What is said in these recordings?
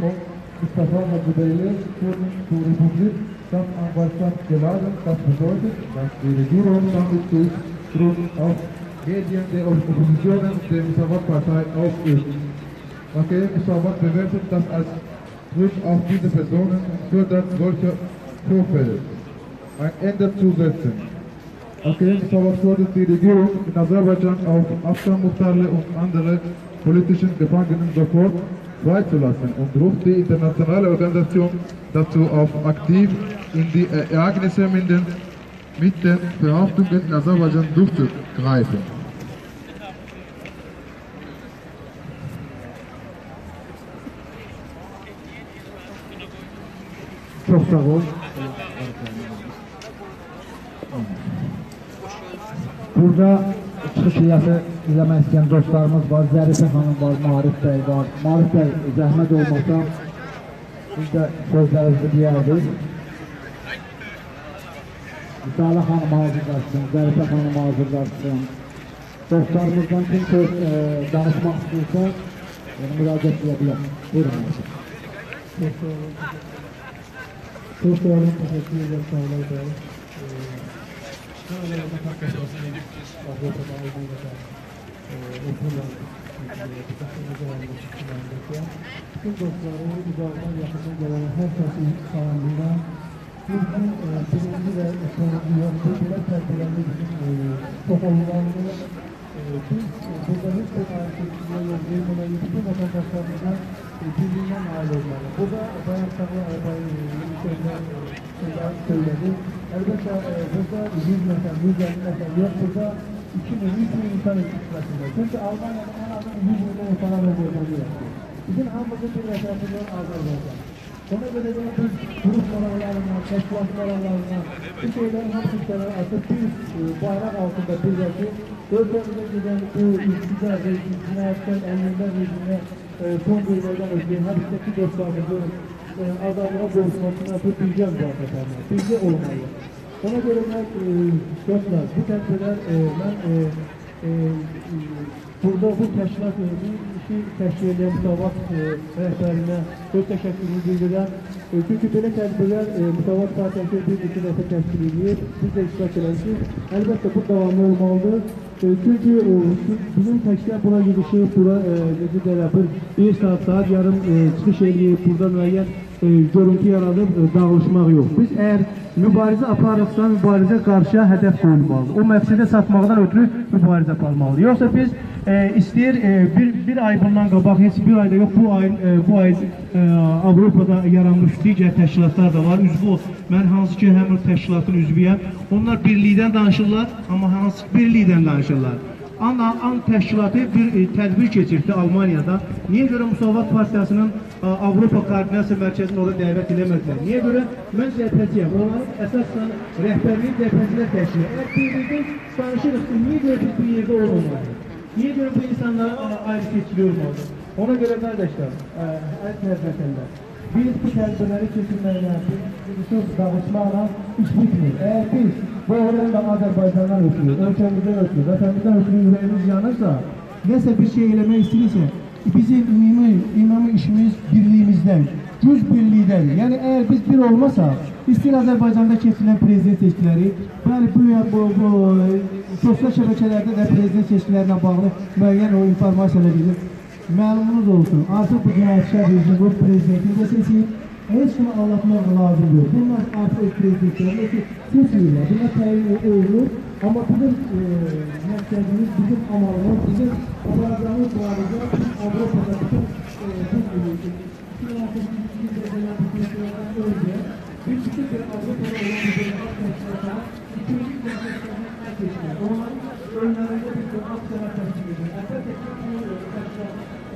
Mustafa Madubeli zu Republik Sachsen-Anhalt geladen, das bedeutet, dass die Regierung damit durch Druck auf Medien der Oppositionen der Müsavat-Partei ausübt. Nachdem Müsavat bewertet, dass als Druck auf diese Personen fördert solche Vorfälle ein Ende zu setzen. Nachdem Müsavat fordert die Regierung in Aserbaidschan auf Afgan Muhtarli und andere politischen Gefangenen sofort freizulassen und ruft die internationale Organisation dazu auf, aktiv in die Ereignisse mit den Verhaftungen in Aserbaidschan durchzugreifen. Çok sağ olun. Burada çıxış heyəti izləmək istəyən dostlarımız var, Zərifə xanım var, Marif bəy var. Marif bəy zəhmət olmaqdan biz də sözlərimizi deyərdik. Müsalə xanım hazırlaşsın, Zərifə xanım hazırlaşsın. Dostlarımızdan kim söz danışmaq istəyirsə, müraciət edə bilər. Buyurun. Çox sağ olun, təşəkkür edirəm, sağ olun. Şöyle bir takip edip Avrupa'da Almanya'da okunan bir zamanında çıkılandıkça bütün dostları uzaktan yakından gelen herkesin sağlığına bütün birinci ve sonuncu yoktu bile terbiyelendik toplumlarını biz burada hiç bir ayrıntısına yol vermemeliyiz. Bu vatandaşlarımızdan birbirinden aile olmalı. Bu da dayanışmalı Erbay'ın söyledi. Elbette burada 100 metre yok, burada 2.000-3.000 insan eksikletinde. Çünkü Almanya'da en azından 100 milyon insana bölümleri yaptı. Bizim hamımızın bir yaşantılıyor Azerbaycan. Ona göre de biz gruplarlarına, toplantılarlarına, bir şeylerin hap sistemleri atıp bir bayrak altında bir yerde, gözlerinde giden bu iktidar rejimine, cinayetler, elimler rejimine son bölümlerden özleyen hapisteki dostlarımızın adamına borçmasına tutacağız zaten. Bizde olmalı. Ona göre ben dostlar, bu tempeler ben burada bu təşkilat işi təşkil edən Müsavat rəhbərinə öz təşəkkürünü bildirirəm. Çünki belə tədbirlər Müsavat Partiyası bir-iki dəfə təşkil edir. Biz də iştirak edərik. Əlbəttə bu davamlı olmalıdır. Çünki bizim təşkilat buna girişir, bura necə deyirəm, bir saat yarım çıxış eləyib, burada müəyyən görüntü yaradıb, dağılışmaq yox. Biz əgər mübarizə aparırsa, mübarizə qarşıya hədəf qoyulmalıdır. O məqsədə satmaqdan ötürü mübarizə aparmalıdır. Yoxsa biz istəyir, bir ay bundan qabaq, heç bir ayda yox, bu ay Avropada yaranmış digər təşkilatlar da var. Üzvü olsun. Mən hansı ki, həmin təşkilatın üzvüyəm. Onlar birlikdən danışırlar, amma hansı birlikdən danışırlar. An təşkilatı bir tədbir keçirdi Almaniyada. Niyə görə Müsavat Partiyasının Avropa Koordinasiya Mərkəzini orada dəvət edəmədilər? Niyə görə? Mən zəhbətiyəm. Onların əsasən rəhbərliyi zəhbətlər təşkil edir. Əgər birlikdə danışırıq, niyə görə biz bir yerdə olmalıdır? Niyə görə bu insanlara ayrı keçiriyor olmalıdır? Ona görə qardaşlar, əziz vətəndaşlar, biz bu tədbirləri keçirməklə, biz dağıtmaqla iş bitmir. Əgər biz bu oranda Azərbaycandan ötürür, ölkəmizdən ötürür, vətənimizdən ötürür, ürəyimiz yanırsa, nəsə bir şey eləmək istəyirsə, bizim ümumi işimiz birliyimizdən, güc birliydən, yəni əgər biz bir olmasaq, istəyir Azərbaycanda keçirilən prezident seçkiləri, bəli, sosial şəbəkələrdə də prezident seçkilərlə bağlı müəyyən o informasiyalar edilir. Məlumunuz olsun, artıq bu cinayətçi rejim bu prezidentini də seçir, heç kimi anlatmaq lazım yox. Bunlar artıq prezidentlərlə ki, seçilirlər, bunlar təyin olunur. Amma bizim mərkəzimiz, bizim amalımız, bizim Azərbaycanımız varıca Avropada bütün bütün Avropada olan müzəqat təşkilatlar, ikinci təşkilatlar keçilir. Onların önlərində bir cəmat sənət təşkil edir. Əlbəttə ki, bu təşkilatların müzəqatlar görə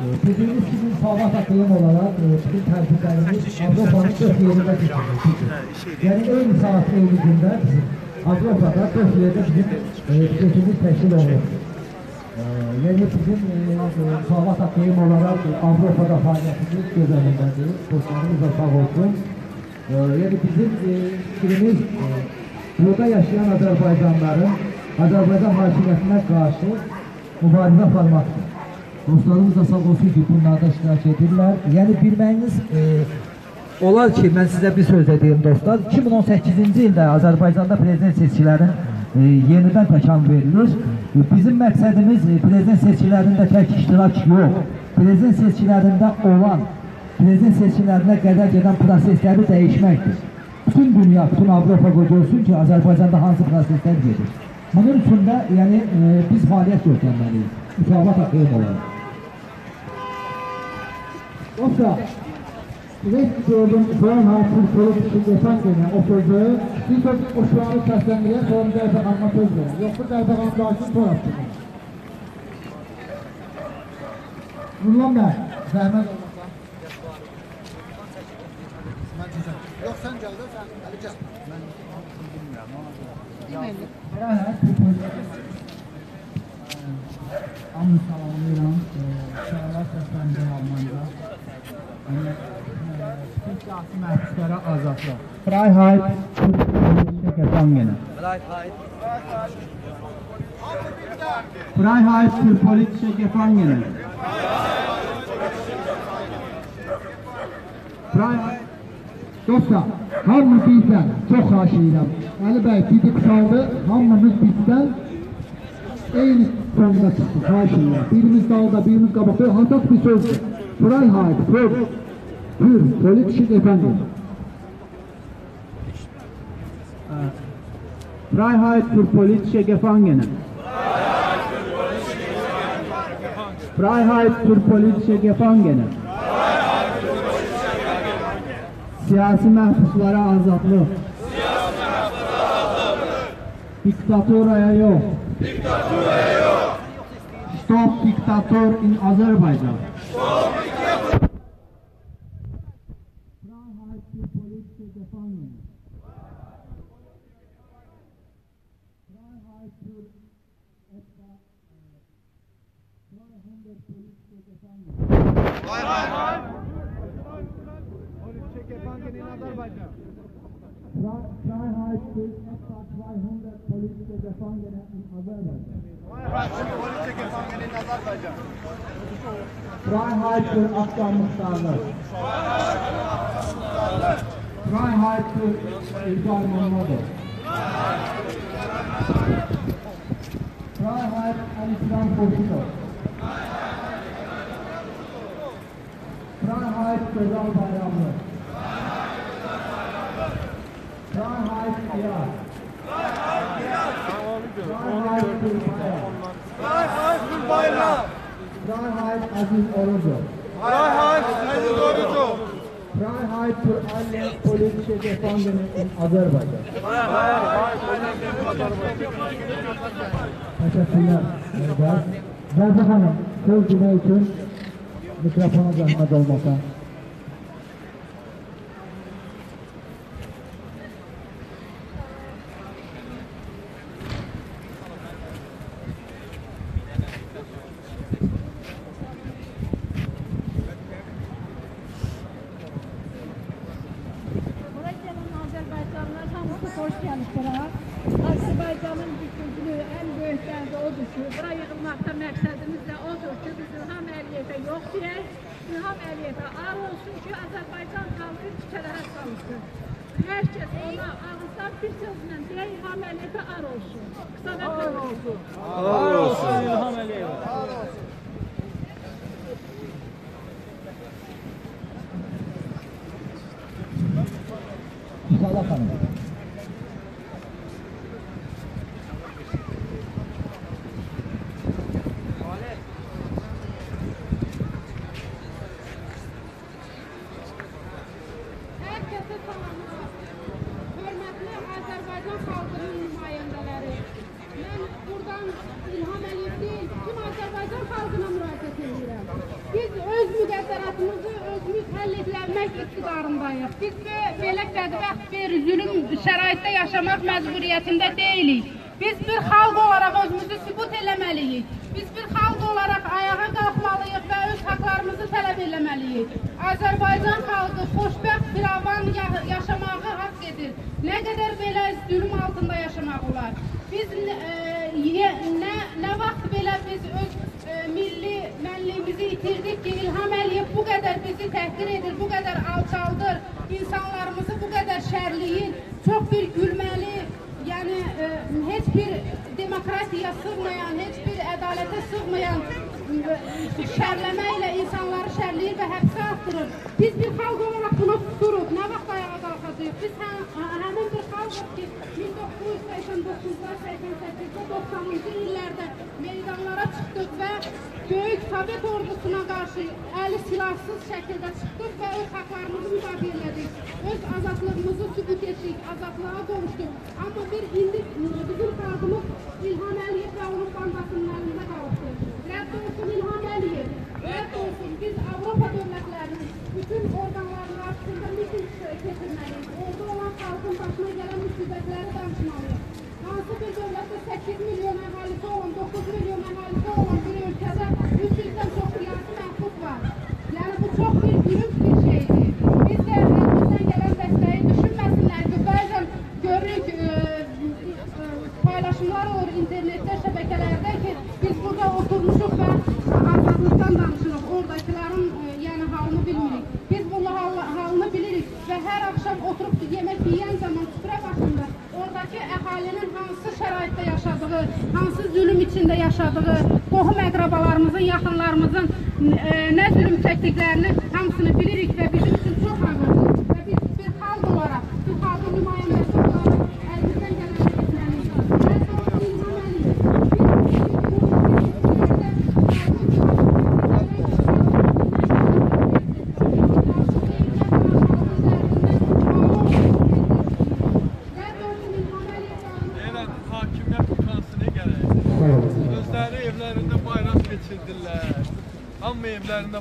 Bugün sizin sabah takılım olarak bütün tercihlerimiz Avrupa'nın dört yerinde tutuldu. Yani öyle saat evliliğinden Avrupa'da dört yerinde bizim seçimiz teşkil olur. Yani bizim sabah takılım olarak Avrupa'da faaliyetimiz göz önündedir. Dostlarımız da sağ olsun. Yani bizim fikrimiz burada yaşayan Azerbaycanların Azerbaycan hakimiyetine karşı mübarime aparmaktır. Dostlarımız da sağ olsun ki bunlarda iştirak edirlər. Yəni bilməyiniz olar ki, mən sizə bir söz edeyim dostlar. 2018-ci ildə Azərbaycanda prezident seçkilərin yenidən təkan verilir. Bizim məqsədimiz prezident seçkilərində tək iştirak yox. Prezident seçkilərində olan, prezident seçkilərinə qədər gedən prosesləri dəyişməkdir. Bütün dünya, bütün Avropa qoyulsun ki, Azərbaycanda hansı proseslər gedir. Bunun üçün də yəni, biz fəaliyyət göstərməliyik. Müsavat haqqıyım olaraq. Oysa, rest gördüm, Zoran Hansın soru düşündürsən günü, o sözü, bir söz uçlarını səsləndirək, sonra Dərbaqanına söz verir. Yoxdur Dərbaqanında açın, sonra açın. Nurlan bəy, zəhmət olmaqla. Yox, sən gəldin, sən əli gəl. Mən bilmirəm, ona gəl. Hərə, Amr salamlayıram, şəhərlər səsləndir Almanya. Türk siyasi məhbuslərə azadlıq. Freiheit, Türk siyasi məhbuslərə azadlıq. Freiheit, Türk politische Gefangene. Freiheit. Dostlar, hamı bizdən, çox xahişləyirəm. Əli bəy, bizi qısaldı, hamımız bizdən eyni sonunda çıxdı, xahişləyirəm. Birimiz dalda, birimiz qabaqda, hansaq bir sözdür. Freiheit, Hür, politik efendim. Freiheit für politische Gefangene. Freiheit für politische Gefangene. Siyasi məhbuslara azadlıq. Diktatoraya yox. Stop Diktator in Azerbaycan. Freiheit für etwa 200 politische Gefangene in Aserbaidschan. Freiheit für Afghanistan. Freiheit für Islamamodo. Freiheit Əlikram Xurşidov. Freiheit für Bayramlı. Freiheit Irak. Freiheit für Bayram. Freiheit für Bayram. Freiheit Aziz Orucu. Freiheit Aziz Orucu. Freiheit für alle politische Gefangene in Azerbaycan. Teşekkürler. Merhaba Hanım, söz günü için mikrofona zahmet olmasa. Hörmətli Azərbaycan xalqının nümayəndələri, mən burada Başkan İlham Eliyev deyil, tüm Azərbaycan xalqına müraciət edirəm. Biz öz müqəddəratımızı özümüz həll edilmək iqtidarındayıq. Biz belə bədbəxt bir zülüm şəraitdə yaşamaq məcburiyyətində deyilik. Biz bir xalq olaraq özümüzü sübut eləməliyik. Biz bir xalq olaraq ayağa qalxmalıyıq və öz haqlarımızı tələb eləməliyik. Azərbaycan xalqı xoşbəxt bir avan yaşamağı haqq edir. Nə qədər belə zülüm altında yaşamaq olar? Biz nə vaxt belə biz öz milli mənliyimizi itirdik ki, İlham Əliyev bu qədər bizi təhqir edir, bu qədər alçaldır, insanlarımızı bu qədər şərliyir, çox bir gülməli, yəni, heç bir demokrasiya sığmayan, heç bir ədalətə sığmayan şərləməklə insanları şərləyir və həbsə atdırır. Biz bir xalq olaraq buna tuturuq, nə vaxt ayağa qalxacaq? Biz həmin bir xalqıq ki, 1989-da, 88-də, 90-cı illərdə meydanlara çıxdıq və böyük Sovet ordusuna qarşı əli silahsız şəkildə çıxdıq və öz haqlarımızı müdafiə elədik. Öz azadlığımızı sübut etdik, azadlığa qovuşduq. Amma indi bizim xalqımız İlham Əliyev və onun bandasının əlində qalsın. Rədd olsun İlham Əliyev, rədd olsun. Biz Avropa dövlətlərinin bütün orqanlarının arasında miting keçirməliyik. Orada olan xalqın başına gələn müsibətləri danışmalıyıq. Hansı bir dövlətdə 8 milyon əhalisi olan, 9 milyon əhalisi olan bir ölkədə 300-dən çox siyasi məxsus var. Yəni, bu çox bir gülünc bir şeydir. Biz də əlimizdən gələn dəstəyi düşünməsinlər ki, bəzən görürük, paylaşımlar olur internetdə, şəbəkələrdə ki, biz burada oturmuşuq və azadlıqdan danışırıq, oradakilərin halını bilmirik. Biz bunun halını bilirik və hər axşam oturub yemək yiyən zaman süfrə başında oradakı əhalinin hansı şəraitdə yaşadığı, hansı zülüm içində yaşadığı, qohum-əqrabalarımızın, yaxınlarımızın nə zülüm çəkdiklərini hamısını bilirik və bizim üçün çox ağırdır. Və biz bir xalq olaraq, bu xalqın nümayəndəsi olaraq əlimizdən gələn evlərində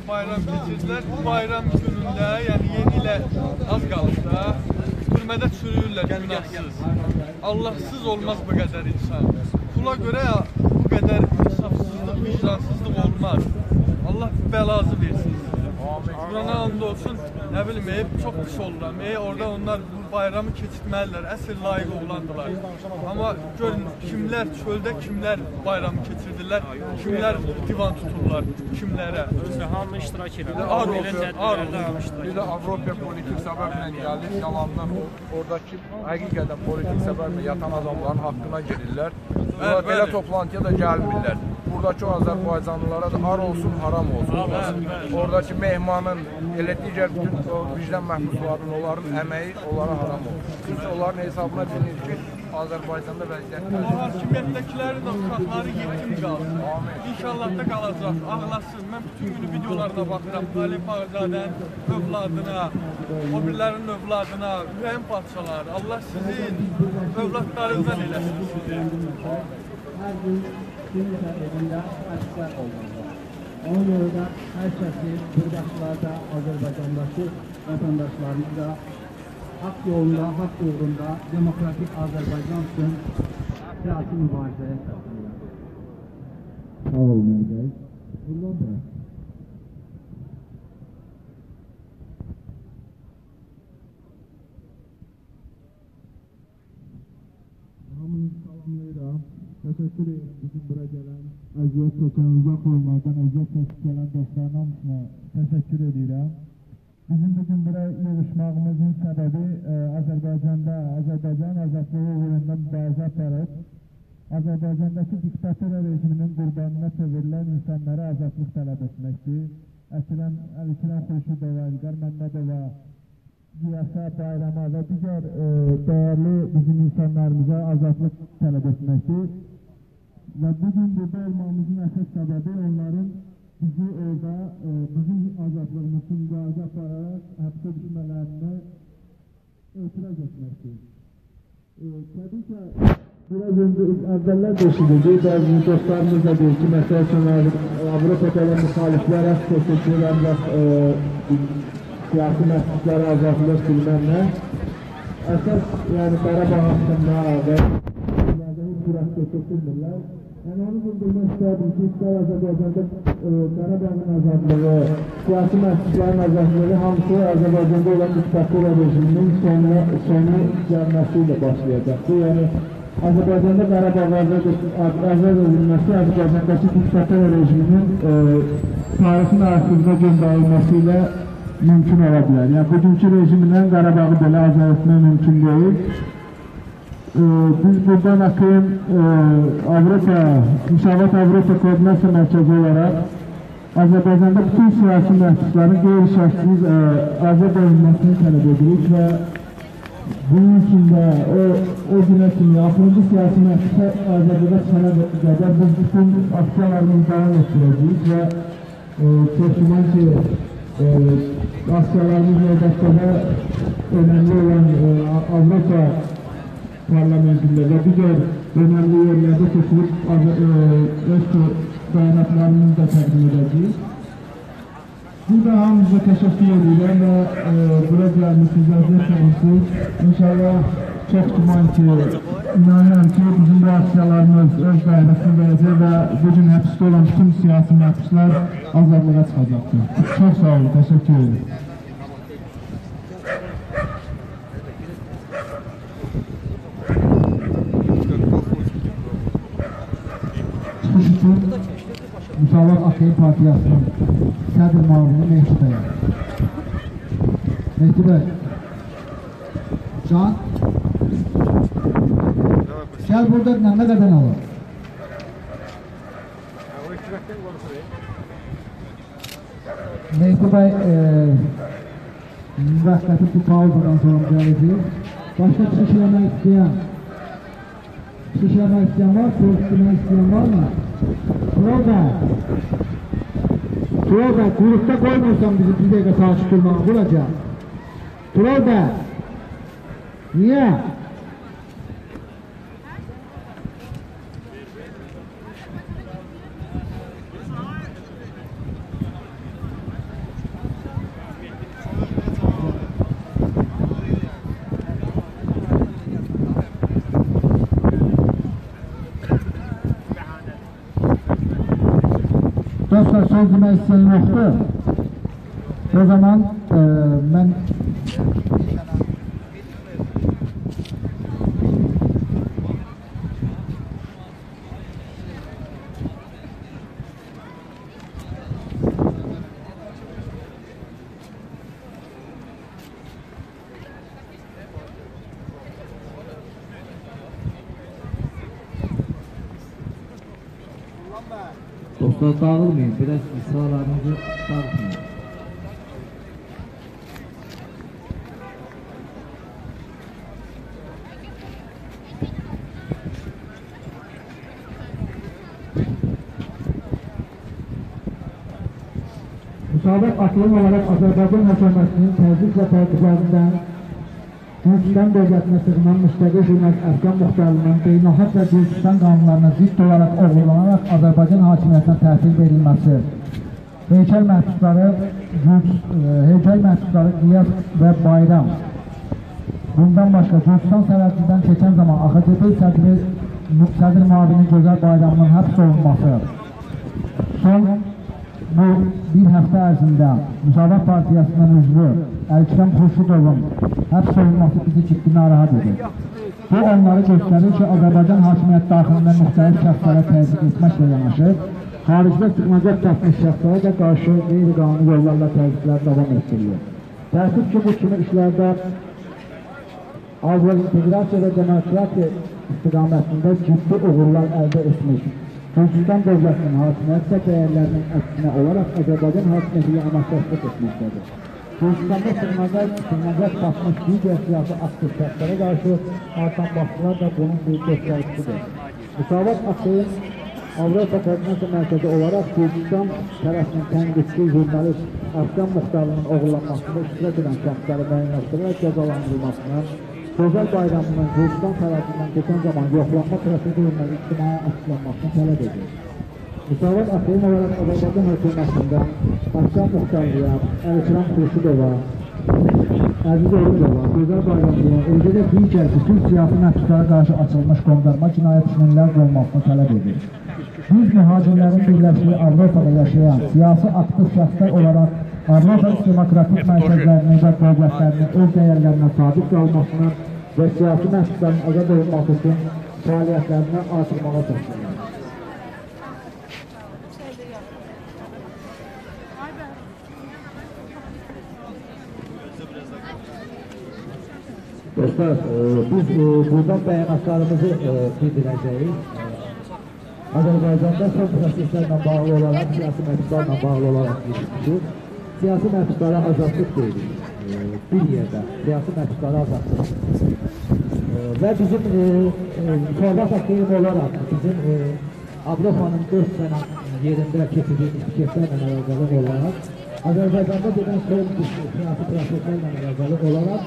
bayram keçirdiler. Bu bayram günündə, yəni yeni ilə az qalıqda, türmədə çürüyürlər günahsız. Allahsız olmaz bu qədər insan. Pula görə bu qədər insafsızlıq, vicdansızlıq olmaz. Allah bəlazı versin. Buna and olsun, nə bilməyib, çox pis olurlar. Orada onlar bu bayramı keçirtməlidirlər, əsl layiq olandılar. Amma görün, kimlər çöldə, kimlər bayramı keçirdirlər, kimlər divan tuturlar, kimlərə. Özlə, hamı iştirak edir. Ar olur. Bir də Avropa politik səbəblə gəlir, yalanlar oradakı həqiqədən politik səbəblə yatan adamların haqqına girirlər. Belə toplantıya da gəlmirlər. Buradakı Azərbaycanlılara da ar olsun, haram olsun. Oradakı mehmanın, elə digər bütün vicdan məhbuslarının, onların əməyi onlara haram olsun. Çünki onların hesabına bilinir ki, Azərbaycanda vəziyyətlər. Hakimiyyətdəkilərin də uşaqları yetim qalır. İnşallah da qalacaq, ağlasın. Mən bütün günü videolarına baxıram. Talib Ağzadənin övladına, o birlərin övladına, ürəyin parçaları. Allah sizin övladlarınızdan eləsin sizi. Hər gün kimsə evində əskər olmalıdır. Ona görə də hər kəsi buradakılarda, Azərbaycandakı vətəndaşlarımız da haqq yolunda, haqq uğrunda demokratik Azərbaycan üçün siyasi mübarizəyə çatdırırlar. Sağ olun, əgər. Bundan bura. Hamınızı salamlayıram. Təşəkkür edirəm bizim bura gələn, əziyyət çəkən, uzaq olmadan əziyyət çəkib gələn dostların hamısına təşəkkür edirəm. Bizim bugün bura yığışmağımızın səbəbi Azərbaycanda, Azərbaycan azadlığı uğrunda mübarizə aparıb, Azərbaycandakı diktator rejiminin qurbanına çevrilən insanlara azadlıq tələb etməkdir. Əlikram Xurşidova, İlqar Məmmədova, Qiyasa, bayrama və digər dəyərli bizim insanlarımıza azadlıq tələb etməkdir və bugün burada olmamızın əsas səbəbi onların bizi orada, bizim azadlığımızın mübarizə apararaq həbsə düşmələrini etiraz etməkdir. Təbii ki, Biraz önce evveller de söyledi, bazı dostlarımız da diyor ki, mesela Avrupa'da müxalifler az kesildi, ancak siyasi məhsusları azaltılır bilmem ne. Esas yani Qarabağ hakkında ve bunlarda hiç biraz kesildirler. Yani onu bildirmek istedim ki, ister Azərbaycanda Qarabağın azadlığı, siyasi məhsusların azadlığı hamısı Azərbaycanda olan müstəqil rejiminin sonu gəlməsiyle başlayacaqdır. Yani Azərbaycanda Qarabağlarda azad edilməsi Azərbaycandakı diktatör rejiminin tarixin arxivində göndərilməsi ilə mümkün ola bilər. Yəni bugünkü rejimdən Qarabağı belə azad etmək mümkün deyil. Biz buradan akın Müsavat Avropa Koordinasiya Mərkəzi olaraq Azərbaycanda bütün siyasi məhbusların qeyri-şərtsiz azad edilməsini tələb edirik və bunun için de o güne kimi axırıncı siyasi məhbusda Azərbaycanda sənə qədər biz bütün aksiyalarımızı davam etdirəcəyik və çəkilən ki, aksiyalarımız Azərbaycanda önemli olan Avropa parlamentində və digər önemli yerlerde seçilib dayanatlarımızı da təqdim edəcəyik. Burada hamımıza təşəkkür edirəm və bura gəlmişsiniz, əziyyət olmuşsunuz. İnşallah çox güman ki, inanıram ki, bizim bu aksiyalarımız öz qaydasını verəcək və bugün həbsdə olan bütün siyasi məhbuslar azadlığa çıxacaqdır. Çox sağ olun, təşəkkür ederim. Çıxış üçün Müsavat Partiyasının sədr müavini Mehdi bəyə. Mehdi bəy, Can, gəl burada nəmlə qədən alır. Mehdi bəy, müvəqqəti bu pauzadan sonra gələcək. Başqa kişi eləmək istəyən var, soğuk demək istəyən var mı? Tural bəy, quyruqda qoymursan bizi bir dəqiqə takip olmağa vuracaq. Tural bəy, niyə? Dostlar, söz demək istəyən yoxdur. O zaman mən Dostlar, dağılmayın, biraz sağlarınızı dağıtmayın. Müsavat atılım olarak Azərbaycan Hökumətinin təzyiq və təqiblərindən Gürcistan dövlətinə sığınan müstəqil hürmət Əfqan Muxtarlığının beynəlxalq və Gürcistan qanunlarına zidd olaraq oğurlanaraq Azərbaycan hakimiyyətinə təhvil verilməsi, heykəl məhbusları Qiyas və Bayram. Bundan başqa Gürcistan sərhədindən keçən zaman AXDP sədr müavini Gözəl Bayramının həbs olunması. Son bu bir həftə ərzində Müsavat Partiyasının üzvü Əlikram Xurşidovun həbs olunması bizi ciddi narahat edir. Bu, onları göstərir ki, Azərbaycan hakimiyyət daxilində müxtəlif şəxslərə təzyiq etməklə yanaşı, xaricdə sığınacaq tapmış şəxslərə də qarşı qeyri-qanuni yollarla təzyiqlər davam etdirilir. Təəssüf ki, bu kimi işlərdə azərbaycanlı inteqrasiya və demokratiya istiqamətində ciddi uğurlar əldə etmiş. Gürcistan dövlətinin hakimiyyət dəyərlərinin əksinə olaraq Azərbaycan hakimiyyəti ilə əməkdaşlıq etməkdədir. Gürcistan'da sığınacaq tapmış digər siyasi aktiv şəxslərə qarşı artan baskılar da bunun bir göstəricisidir. Müsavat Aktivin Avropa Koordinasiya Mərkəzi olaraq Gürcistan tərəfinin tənqidçi jurnalist Əfqan Muxtarlının oğurlanmasında iştirak edən şəxsləri müəyyənləşdirərək cəzalandırılmasına Gözəl bayramının Gürcistan tərəfindən keçən zaman yoxlanma prosedurunun ictimai açıqlanmasını tələb edir. Müsavat Əxrim olaraq Azərbaycan hökumətində Başkan Muxtarlıya, Əlikram Xurşidova, Əziz Oğuzova, Gözəl bayramlıya, eləcə də digər bütün siyasi məhdudlara qarşı açılmış qondarma cinayətçinin ləğv olunmasını tələb edir. 100 mühacirlərin birləşdiyi Avropada yaşayan siyasi aktiv şəxslər olaraq Avropa demokratik mərkəzlərinin və dövlətlərinin öz dəyərlərinə sadiq qalmasını və siyasi məhdudların azad olunması üçün fəaliyyətlərini artırmağa çalışırlar. Dostlar, biz buradan bəyanatlarımızı bildirəcəyik. Azərbaycanda son proseslərlə bağlı olaraq, siyasi məhdudlarla bağlı olaraq işləyir. Siyasi məhbuslara azadlıq deyilir, bir yerdə siyasi məhbuslara azadlıq və bizim müsavat haqqıyım olaraq bizim Avropanın 4 sənə yerində keçirdiyimiz fikirlərlə əlaqəli olaraq, Azərbaycanda gedən son siyasi proseslərlə əlaqəli olaraq,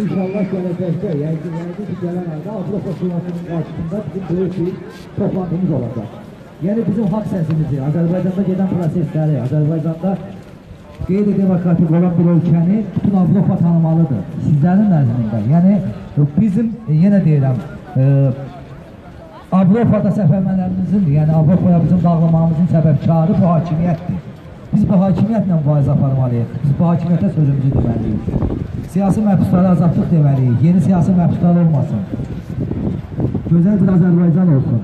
inşallah gələcəkdə, yəqin ki, gələn ayda Avropa Şurasının qarşısında bizim böyük bir toplantımız olacaq. Yəni bizim haqq səsimizi, Azərbaycanda gedən prosesləri, Azərbaycanda qeyri-demokratik olan bir ölkəni bütün Avropa tanımalıdır, sizlərin nəzmində. Yəni, bizim, yenə deyirəm, Avropada səfəmələrimizin, yəni Avropaya bizim dağlamamızın səbəbkarı bu hakimiyyətdir. Biz bu hakimiyyətlə mübarizə aparmalıyıq, biz bu hakimiyyətə sözümüzü deməliyik. Siyasi məhbuslara azadlıq deməliyik, yeni siyasi məhbuslar olmasın. Gözəl bir Azərbaycan olsun.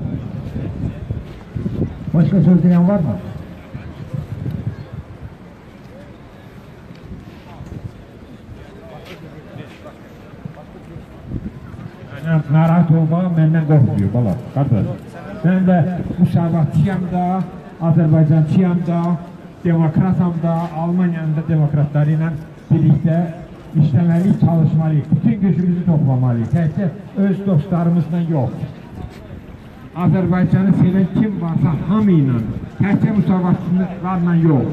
Başqa söz deyən var mı? Narahat olmağa məndən qorxmuyor, bala, qardaş. Mən də müsavatçıyam da, Azərbaycançıyam da, demokratam da, Almaniyanın da demokratları ilə birlikdə işləməliyik, çalışmalıyıq, bütün gücümüzü toplamalıyıq. Təkcə öz dostlarımızla yox. Azərbaycanı sevən kim varsa hamı ilə, təkcə müsavatçılarla yox,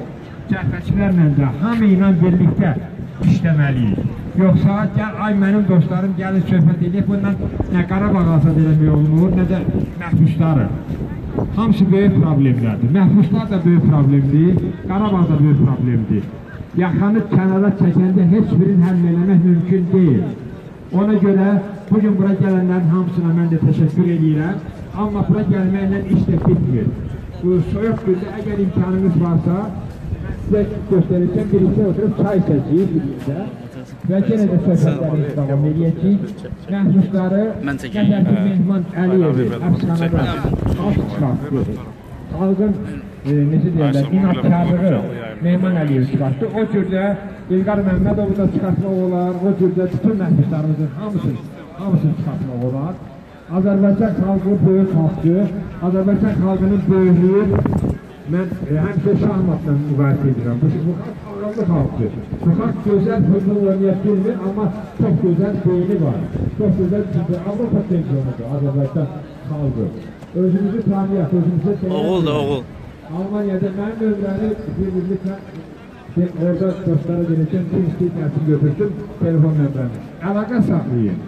cəhvəçilərlə də hamı ilə birlikdə işləməliyik. Yoxsa, gəl, ay mənim dostlarım gəlin söhbət edək, bundan nə Qarabağ azad eləmək olunur, nə də məhbusları. Hamısı böyük problemlərdir. Məhbuslar da böyük problemdir, Qarabağ da böyük problemdir. Yaxanıb kənara çəkəndə heç birini həll eləmək mümkün deyil. Ona görə bugün bura gələnlərin hamısına mən də təşəkkür edirəm, amma bura gəlməklə iş də bitmir. Bu soyuq gündə əgər imkanınız varsa, mən sizə göstərəcəm, birlikdə oturub çay çəkiyik birlikdə. Və yenə də söhbətlərimiz davam edir ki, məhbusları Nəzərli Mehman Əliyevi əfsanada alt çıxartdı. Alqın, necə deyirlər, inatkarlığı Mehman Əliyevi çıxartdı. O cürdə İlqar Məhmədovu da çıxartmaq olar, o cürdə bütün məhbuslarımızın hamısını çıxartmaq olar. Azərbaycan xalqı böyük xalqdır, Azərbaycan xalqının böyüklüyü mən həmçə şahmatla müqayisə edirəm. Bu xalq ağramlı xalqdır. Bu xalq gözəl hücum oynayət bilmir, amma çox gözəl beyni var. Çox gözəl Avropa çempionudur, Azərbaycan xalqı. Özümüzü tanıyaq, özümüzə təyək. Oğul da, oğul. Almaniyada mənim özləri bir-birliklə orada dostlara gələcəm, bir istəyətini götürsün, telefon nömrəni. Əlaqə saxlayın.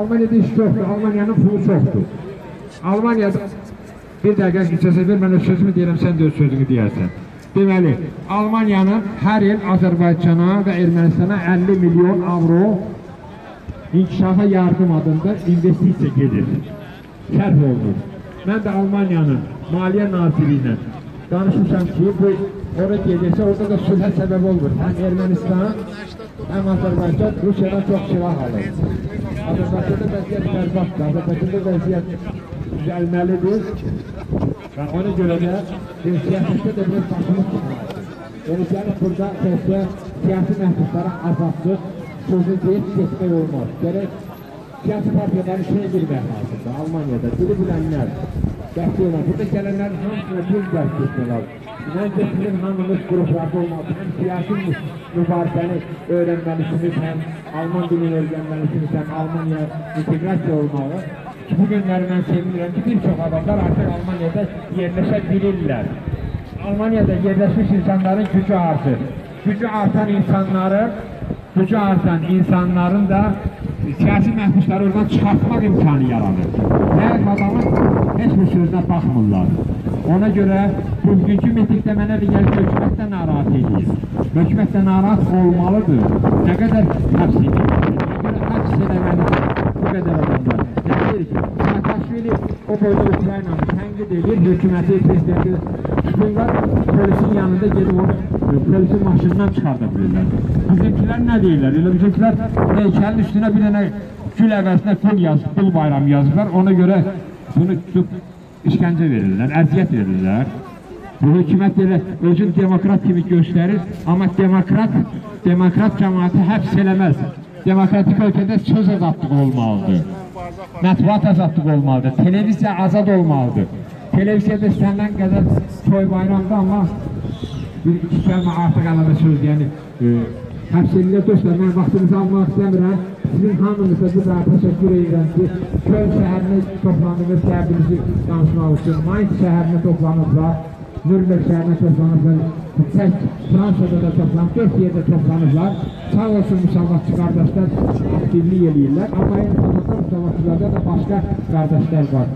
Almaniyada iş çoxdur, Almaniyanın pulu çoxdur. Almaniyada... Bir dəqiqə içəsə bir, mən öz sözümü deyirəm, sən də öz sözünü deyərsən. Deməli, Almaniyanın hər il Azərbaycana və Ermənistana 50 milyon avro inkişafa yardım adında investisiya gedir, sərf olunur. Mən də Almaniyanın Maliyyə Naziri ilə danışmışam ki, bu oraya gedəcə, orada da sülhə səbəb olmur. Həm Ermənistan, həm Azərbaycan Rusiyadan çox silah alır. Azərbaycanda vəziyyət bərbatdır, Azərbaycanda vəziyyət gəlməlidir və ona görə də siyasətdə də bir saçılıq çıxmalıdır. Yəni, gəlin burada təkcə siyasi məhdudlara azadlıq sözü deyib getmək olmaz. Gərək siyasi partiyaların işinə girmək lazımdır, Almaniyada. Dili bilənlər, dəxtiyonlar, burada gələnlərin hamısına bir dərk etmələr. Məncə sizin hamımız qruplarda olmalı, həm siyasi mübarizəni öyrənməlisiniz, həm Alman dilini öyrənməlisiniz, həm Almaniya inteqrasiya olmalı. Bu günləri mən sevinirəm ki, bir çox adamlar artıq Almaniyada yerləşə bilirlər. Almaniyada yerləşmiş insanların gücü artır. Gücü artan insanların da siyasi məhbusları oradan çıxartmaq imkanı yaranır. Nəhər adamın heç bir sözünə baxmırlar. Ona görə bugünkü mitingdə mənə də gəlir ki, hökumət də narahat edir. Hökumət də narahat olmalıdır. Nə qədər həbs edir? Nə qədər həbs edəməlidir? Bu qədər adamlar. Nə deyir ki, Saakashvili o boyda Ukraynanı tənqid edir, hökuməti, prezidenti. Bunlar polisin yanında gedib onu polisin maşından çıxarda bilirlər. Bizimkilər nə deyirlər? Elə bizimkilər heykəlin üstünə bir dənə gül əvəzinə gül yazıb, gül bayramı yazıblar. Ona görə bunu tutub işgəncə verirlər, əziyyət verirlər. Bu hökumət elə özünü demokrat kimi göstərir, amma demokrat cəmaatı həbs eləməz. Demokratik ölkədə söz azadlığı olmalıdır, mətbuat azadlığı olmalıdır, televiziya azad olmalıdır. Televiziyada istənilən qədər soy bayramda, amma bir iki kəlmə artıq əlavə söz, yəni həbs edilir. Dostlar, mən vaxtınızı almaq istəmirəm. Sizin hamınıza bu da təşəkkür edirəm ki, Köln şəhərinə toplandığınız şəhərinizi danışmaq üçün, Mainz şəhərinə toplanıblar, Nürnberg şəhərinə toplanıblar, tək Fransada da toplanıb, 4 yerdə toplanıblar. Sağ olsun müsavatçı qardaşlar birlik eləyirlər, amma eyni zamanda müsavatçılarda da başqa qardaşlar var.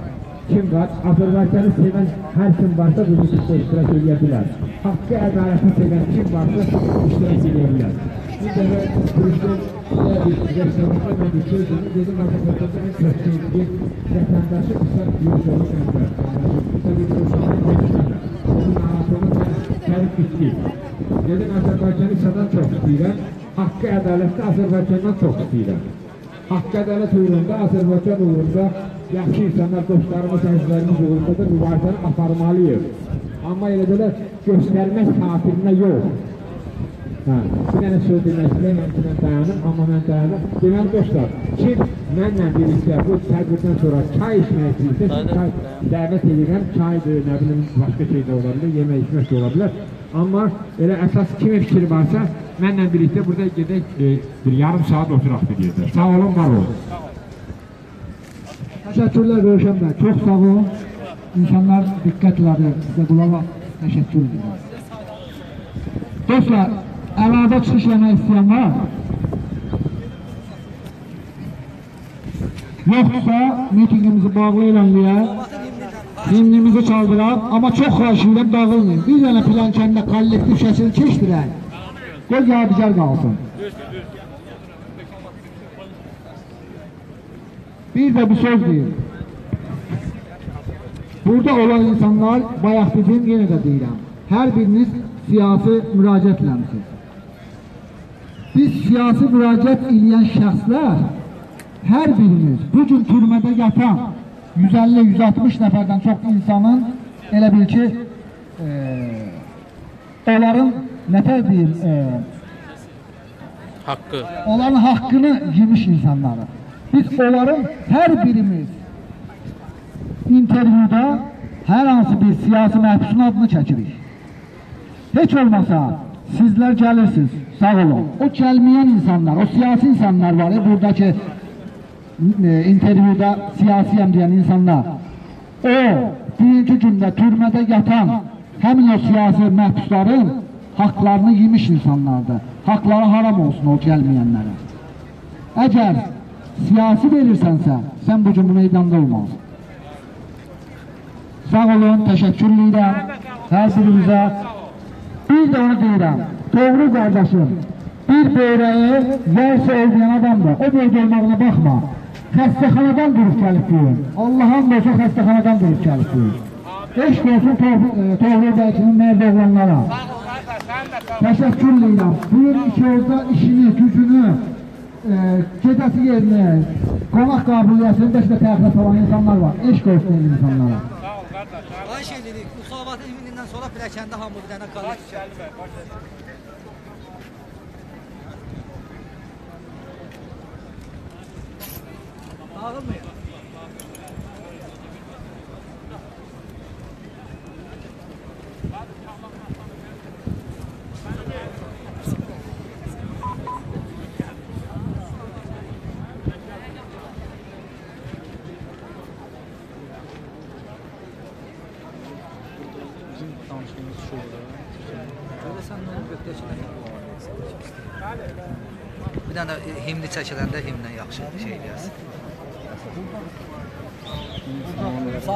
Kim var? Azərbaycanı sevən hər kim varsa bu müzikdə iştirak edə bilər. Haqqı ədaləti sevən kim varsa iştirak edə bilər. Bir dəfə Brüssel'də yaşamaqda mən bir söz edir. Dedim, Azərbaycanın köşkəyidir. Vətəndaşı qısa yürüyüşünü qəndər. Tabii ki, o şahid edilmədə. Onun anasını tərif bitdi. Dedim, Azərbaycanı sadan çox istəyirəm. Haqqı ədalətdə Azərbaycandan çox istəyirəm. Haqqı ədalət uğrunda, Azərbaycan uğrunda yaxşı insanlar, dostlarımız, əzizlərimiz uğrundadır, mübarizəni aparmalıyıq. Amma elə belə göstərmək tabirinə yox. Bir dənə söz demək istəyirəm ki, mən dayanım, amma mən dayanım. Deməli, dostlar, kim mənlə birlikdə bu tədbirdən sonra çay içmək istəyirsə, dəvət edirəm, çaydır, nə bilim, başqa şey də ola bilər, yemək içmək də ola bilər. Amma elə əsas kimin fikri varsa, mənlə birlikdə burada gedək, bir yarım saat oturaq bir yerdə. Sağ olun, var olun. Təşəkkürlər Rövşən bəy, çox sağ olun. İnsanlar diqqətlədir, sizə qulağa təşəkkür edirəm. Dostlar, əlavə çıxış eləmək istəyən var. Yoxsa mitingimizi bağlı eləməyə, himnimizi çaldıraq, amma çox xahiş edirəm, dağılmayın. Bir dənə plankəndə kollektiv şəkil keçdirək, qoy yadigar qalsın. Bir də bir söz deyir. Burada olan insanlar, bayaq bizim yenə də deyirəm, hər biriniz siyasi müraciət eləmişsiniz. Biz siyasi müraciət eləyən şəxslər, hər biriniz bu gün türmədə yatan 150-160 nəfərdən çox insanın elə bil ki, onların nətər deyir, onların haqqını yemiş insanları. Biz onların hər birimiz intervyuda hər hansı bir siyasi məhbusun adını çəkirik. Heç olmasa sizlər gəlirsiniz, sağ olun. O gəlməyən insanlar, o siyasi insanlar var ya, buradakı intervyuda siyasiyəm deyən insanlar. O, bugünkü gündə türmədə yatan həmin o siyasi məhbusların haqlarını yemiş insanlardır. Haqları haram olsun o gəlməyənlərə. Əgər siyasi verirsənsə, sən bu gün bu meydanda olmalısın. Sağ olun, təşəkkürlüyürəm, hər birimizə. Bir də onu deyirəm, doğru qardaşım, bir böyrəyi varsa olmayan adamdır, o böyrə olmağına baxma. Xəstəxanadan durub gəlib deyin, Allah'ın olsa xəstəxanadan durub gəlib deyin. Eşq olsun Toğrul bəlkinin mərd oğlanlara. Təşəkkürlüyürəm, buyurun ki, orada işini, gücünü, gedəsi yerinə, qonaq qabiliyyəsini 5 də təxirə salan insanlar var. Eşq olsun insanlara. Sağ ol, qardaş. Baş edirik, Müsavat himnindən sonra Biləkəndə hamı bir dənə qalır. Dağılmayın. Sen ne oldu? Geçen hafta. Bir dənə himni çəkiləndə himlə yaxşı şey eləyəsin. Yox,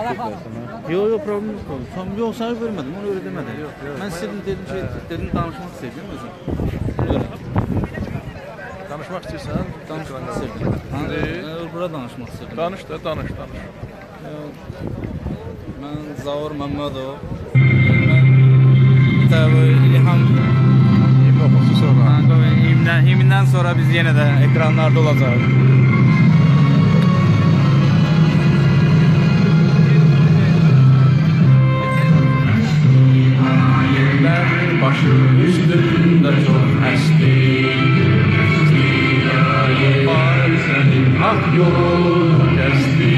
yox, problem yoxdur. Yox, səni görmədim, onu öyrədəmədim. Mən sizin dedim şey, dedim danışmaq istəyirəm özüm. Danışmaq istəyirsən? Danışmaq istəyirəm. Mən bura danışmaq istəyirəm. Danış da, danış. Mən Zavur Məmmədov. Mən təbii İlham Himdən sonra biz yenə də ekranlarda olacağıq. Yerlərin başı üstündə çox əsdi, İstiyayı var sənin haq yolu kəsdi.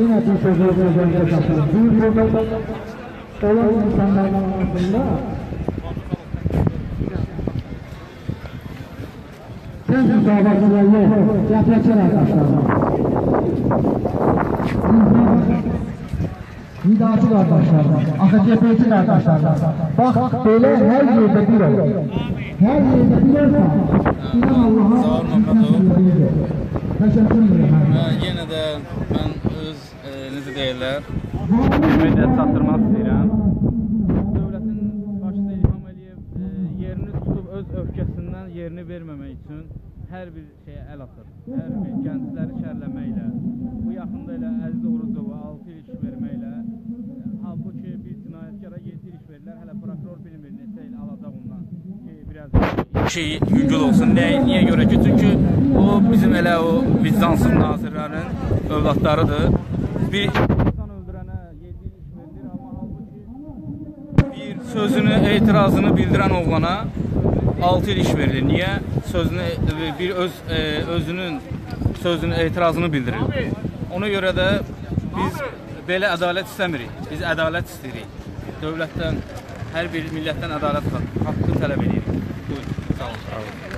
Yine bir sözlerden önce şaşırır. Bir yolda olan insanların arasında sensiz davasılarını yapacak arkadaşlarına. İddiası arkadaşlarına, AKP için arkadaşlarına. Bak böyle her yerde bir ol. Her yerde bir olsa İnan Allah'a hükmetsin diye. Teşekkür ederim. Yine de ben necə deyirlər, ümumiyyətlə çatdırmaq istəyirəm. Dövlətin başında İlham Əliyev yerini tutub öz öfkəsindən yerini verməmək üçün hər bir şeyə əl atır. Hər bir gəncləri şərləməklə, bu yaxında ilə Əziz Orucova 6 il iş verməklə, halbuki bir cinayətkara 7 il iş verirlər, hələ prokuror bilmir neçə il alacaq ondan ki, biraz şey yüngül olsun. Niyə görə ki, çünki o bizim elə o vicdansız nazirlərin övladlarıdır. Bir insan öldürənə 7 sözünü, etirazını bildirən oğlana 6 il iş verilir. Niye? Sözünü, özünün sözünü, etirazını bildirir. Ona göre de biz belə adalet istemirik. Biz adalet istiyoruz. Dövlətdən, her bir millətdən adalet haqqı tələb edirik. Buyurun. Sağ olun.